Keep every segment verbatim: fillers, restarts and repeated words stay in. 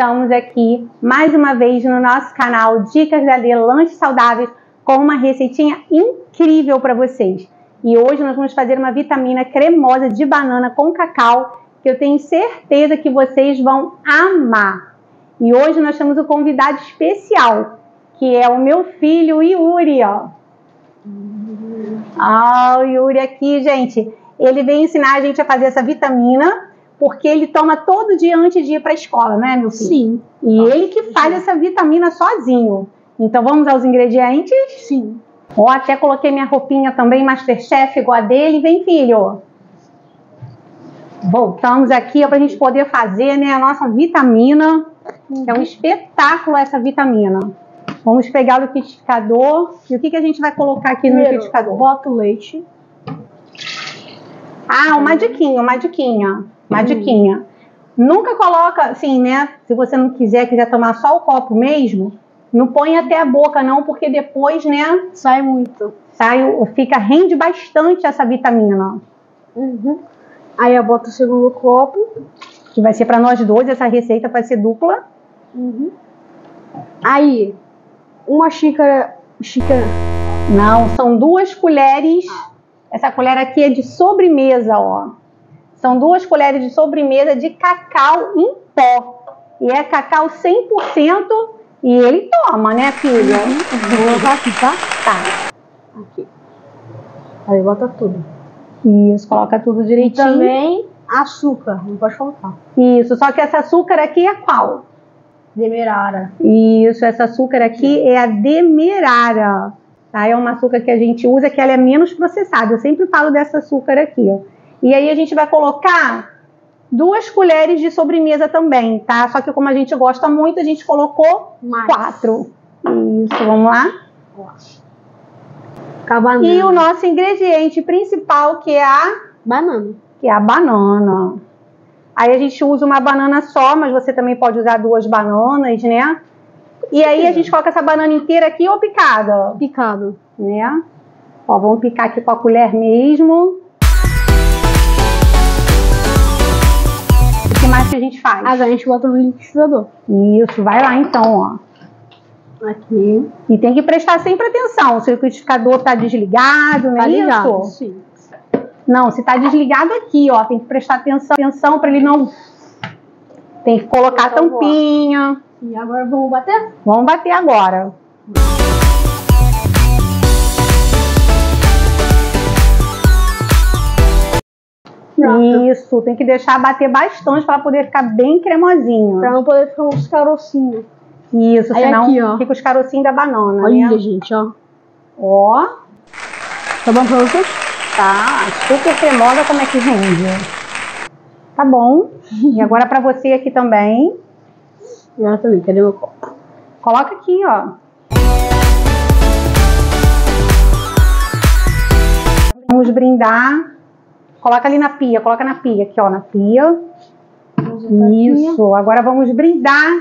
estamos aqui mais uma vez no nosso canal Dicas de Alê Lanches Saudáveis com uma receitinha incrível para vocês. E hoje nós vamos fazer uma vitamina cremosa de banana com cacau que eu tenho certeza que vocês vão amar. E hoje nós temos um convidado especial, que é o meu filho Yuri, ó. Ó, o Yuri aqui, gente. Ele vem ensinar a gente a fazer essa vitamina, porque ele toma todo dia antes de ir para a escola, né, meu filho? Sim. E ele que faz essa vitamina sozinho. Então vamos aos ingredientes? Sim. Ó, oh, até coloquei minha roupinha também, Masterchef, igual a dele. Vem, filho. Voltamos aqui para a gente poder fazer, né, a nossa vitamina. Uhum. É um espetáculo essa vitamina. Vamos pegar o liquidificador. E o que, que a gente vai colocar aqui Primeiro, no liquidificador? Bota o leite. Ah, uma diquinha, uma diquinha. Uma diquinha. Hum. Nunca coloca, assim, né? Se você não quiser, quiser tomar só o copo mesmo, não põe até a boca não, porque depois, né? Sai muito. Sai, fica, rende bastante essa vitamina. Uhum. Aí eu boto o segundo copo, que vai ser para nós dois, essa receita vai ser dupla. Uhum. Aí, uma xícara... xícara... Não, são duas colheres. Essa colher aqui é de sobremesa, ó. São duas colheres de sobremesa de cacau em pó. E é cacau cem por cento e ele toma, né, filha? Vou colocar aqui, tá? Tá. Aqui. Aí bota tudo. Isso, coloca tudo direitinho. E também açúcar, não pode faltar. Isso, só que essa açúcar aqui é qual? Demerara. Isso, essa açúcar aqui é a Demerara. Tá? É uma açúcar que a gente usa, que ela é menos processada. Eu sempre falo dessa açúcar aqui, ó. E aí a gente vai colocar duas colheres de sobremesa também, tá? Só que como a gente gosta muito, a gente colocou mais. Quatro. Isso, vamos lá? Banana. E o nosso ingrediente principal, que é a... Banana. Que é a banana. Aí a gente usa uma banana só, mas você também pode usar duas bananas, né? E aí a gente coloca essa banana inteira aqui ou picada? Picada. Né? Ó, vamos picar aqui com a colher mesmo. Mais que a gente faz? Agora a gente bota no liquidificador. Isso, vai lá então, ó. Aqui. E tem que prestar sempre atenção, se o liquidificador tá desligado, né? Tá ligado, sim. Não, se tá desligado aqui, ó, tem que prestar atenção, atenção para ele não... Tem que colocar a tampinha. E agora vamos bater? Vamos bater agora. Isso, tem que deixar bater bastante para poder ficar bem cremosinho. Para não poder ficar uns carocinhos. Isso, aí senão aqui, ó, fica os carocinhos da banana. Olha, né, gente, ó. Ó. Tá bom pra vocês? Tá, super cremosa, como é que rende. Tá bom. E agora pra você aqui também. E ela também, cadê meu copo? Coloca aqui, ó. Vamos brindar. Coloca ali na pia, coloca na pia, aqui ó, na pia. Isso, agora vamos brindar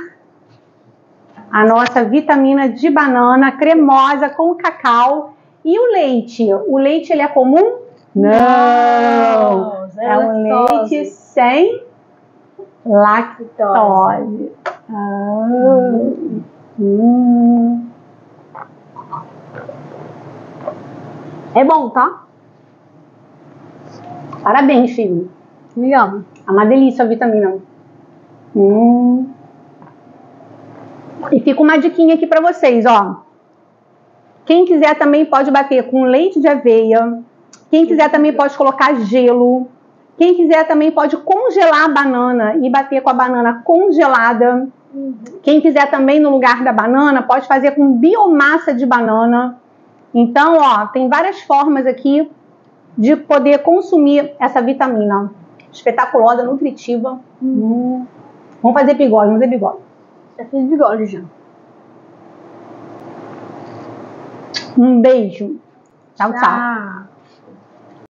a nossa vitamina de banana cremosa com cacau. E o leite? O leite, ele é comum? Não! Não, é um leite sem lactose. Ah. Hum. É bom, tá? Parabéns, filho. Legal. É uma delícia a vitamina. Hum. E fica uma diquinha aqui pra vocês, ó. Quem quiser também pode bater com leite de aveia. Quem quiser também pode colocar gelo. Quem quiser também pode congelar a banana e bater com a banana congelada. Quem quiser também, no lugar da banana, pode fazer com biomassa de banana. Então, ó, tem várias formas aqui de poder consumir essa vitamina espetaculosa, nutritiva. Hum. Vamos fazer bigode, vamos fazer bigode. Já fiz bigode, já. Um beijo. Tchau, tchau. tchau.